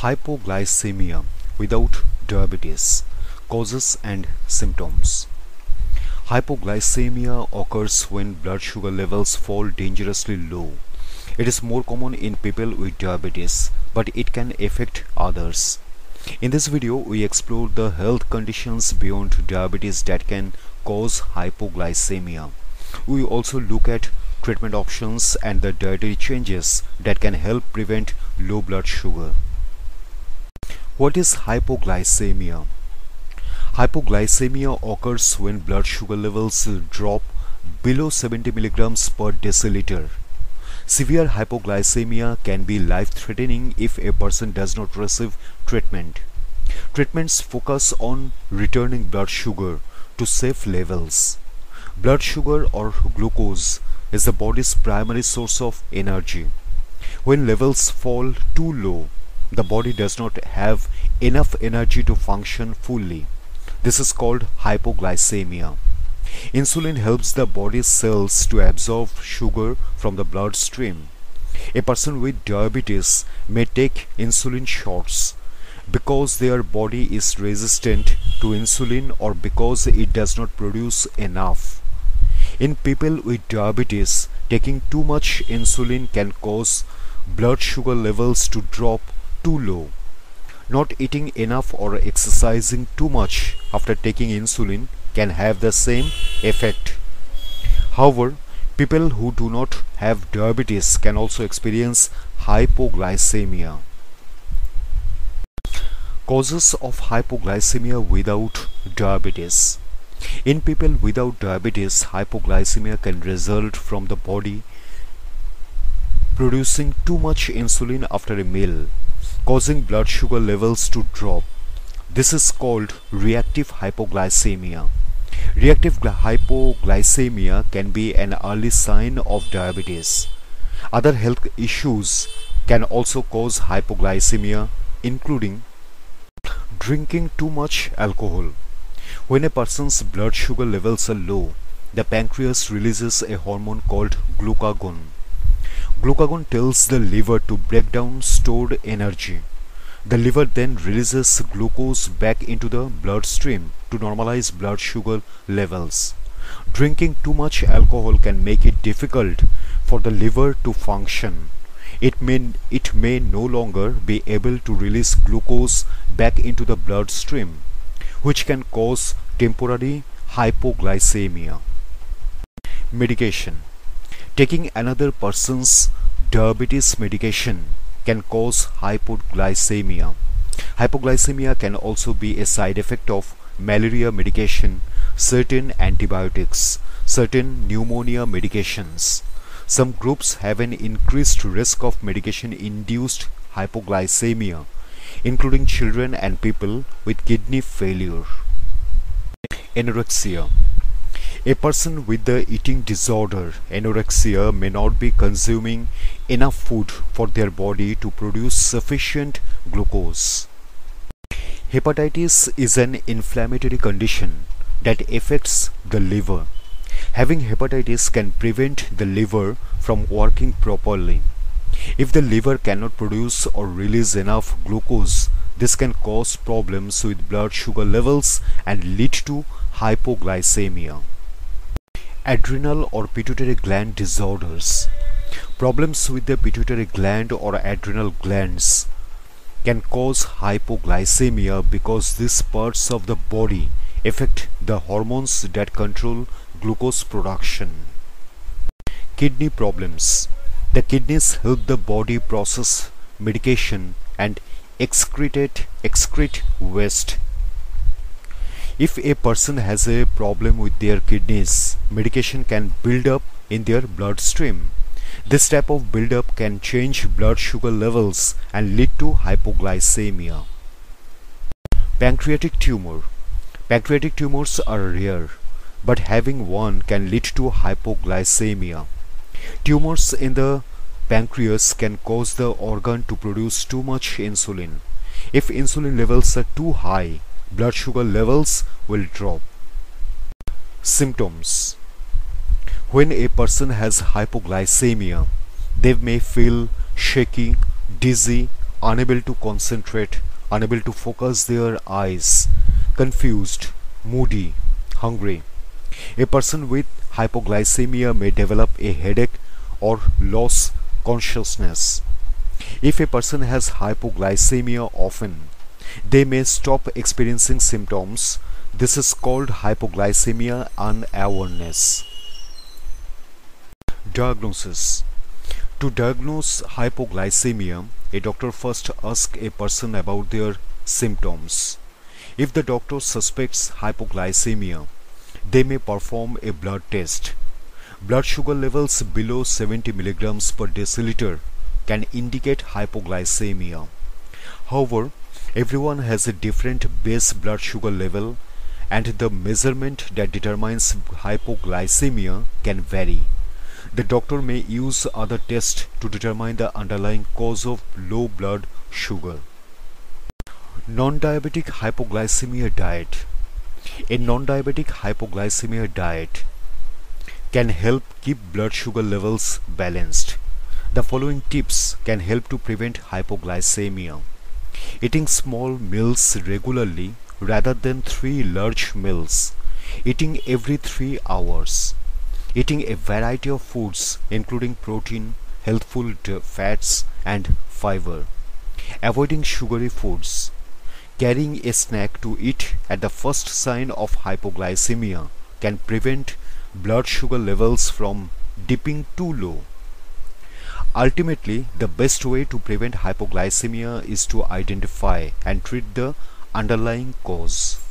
Hypoglycemia without diabetes, causes and symptoms. Hypoglycemia occurs when blood sugar levels fall dangerously low. It is more common in people with diabetes, but it can affect others. In this video, we explore the health conditions beyond diabetes that can cause hypoglycemia. We also look at treatment options and the dietary changes that can help prevent low blood sugar. What is hypoglycemia? Hypoglycemia occurs when blood sugar levels drop below 70 milligrams per deciliter. Severe hypoglycemia can be life-threatening if a person does not receive treatment. Treatments focus on returning blood sugar to safe levels. Blood sugar or glucose is the body's primary source of energy. When levels fall too low, the body does not have enough energy to function fully. This is called hypoglycemia. Insulin helps the body's cells to absorb sugar from the bloodstream. A person with diabetes may take insulin shots because their body is resistant to insulin or because it does not produce enough. In people with diabetes, taking too much insulin can cause blood sugar levels to drop too low. Not eating enough or exercising too much after taking insulin can have the same effect. However, people who do not have diabetes can also experience hypoglycemia. Causes of hypoglycemia without diabetes. In people without diabetes, hypoglycemia can result from the body producing too much insulin after a meal, causing blood sugar levels to drop. This is called reactive hypoglycemia. Reactive hypoglycemia can be an early sign of diabetes. Other health issues can also cause hypoglycemia, including drinking too much alcohol. When a person's blood sugar levels are low, the pancreas releases a hormone called glucagon. Glucagon tells the liver to break down stored energy. The liver then releases glucose back into the bloodstream to normalize blood sugar levels. Drinking too much alcohol can make it difficult for the liver to function. It may no longer be able to release glucose back into the bloodstream, which can cause temporary hypoglycemia. Medication. Taking another person's diabetes medication can cause hypoglycemia. Hypoglycemia can also be a side effect of malaria medication, certain antibiotics, certain pneumonia medications. Some groups have an increased risk of medication-induced hypoglycemia, including children and people with kidney failure. Anorexia. A person with the eating disorder, anorexia, may not be consuming enough food for their body to produce sufficient glucose. Hepatitis is an inflammatory condition that affects the liver. Having hepatitis can prevent the liver from working properly. If the liver cannot produce or release enough glucose, this can cause problems with blood sugar levels and lead to hypoglycemia. Adrenal or pituitary gland disorders. Problems with the pituitary gland or adrenal glands can cause hypoglycemia because these parts of the body affect the hormones that control glucose production. Kidney problems. The kidneys help the body process medication and excrete waste. If a person has a problem with their kidneys, medication can build up in their bloodstream. This type of buildup can change blood sugar levels and lead to hypoglycemia. Pancreatic tumor. Pancreatic tumors are rare, but having one can lead to hypoglycemia. Tumors in the pancreas can cause the organ to produce too much insulin. If insulin levels are too high, blood sugar levels will drop. Symptoms. When a person has hypoglycemia, they may feel shaky, dizzy, unable to concentrate, unable to focus their eyes, confused, moody, hungry. A person with hypoglycemia may develop a headache or lose consciousness. If a person has hypoglycemia often, they may stop experiencing symptoms. This is called hypoglycemia unawareness. Diagnosis. To diagnose hypoglycemia, a doctor first asks a person about their symptoms. If the doctor suspects hypoglycemia, they may perform a blood test. Blood sugar levels below 70 milligrams per deciliter can indicate hypoglycemia. However, everyone has a different base blood sugar level, and the measurement that determines hypoglycemia can vary. The doctor may use other tests to determine the underlying cause of low blood sugar. Non-diabetic hypoglycemia diet. A non-diabetic hypoglycemia diet can help keep blood sugar levels balanced. The following tips can help to prevent hypoglycemia. Eating small meals regularly rather than 3 large meals. Eating every 3 hours. Eating a variety of foods including protein, healthful fats and fiber. Avoiding sugary foods. Carrying a snack to eat at the first sign of hypoglycemia can prevent blood sugar levels from dipping too low. Ultimately, the best way to prevent hypoglycemia is to identify and treat the underlying cause.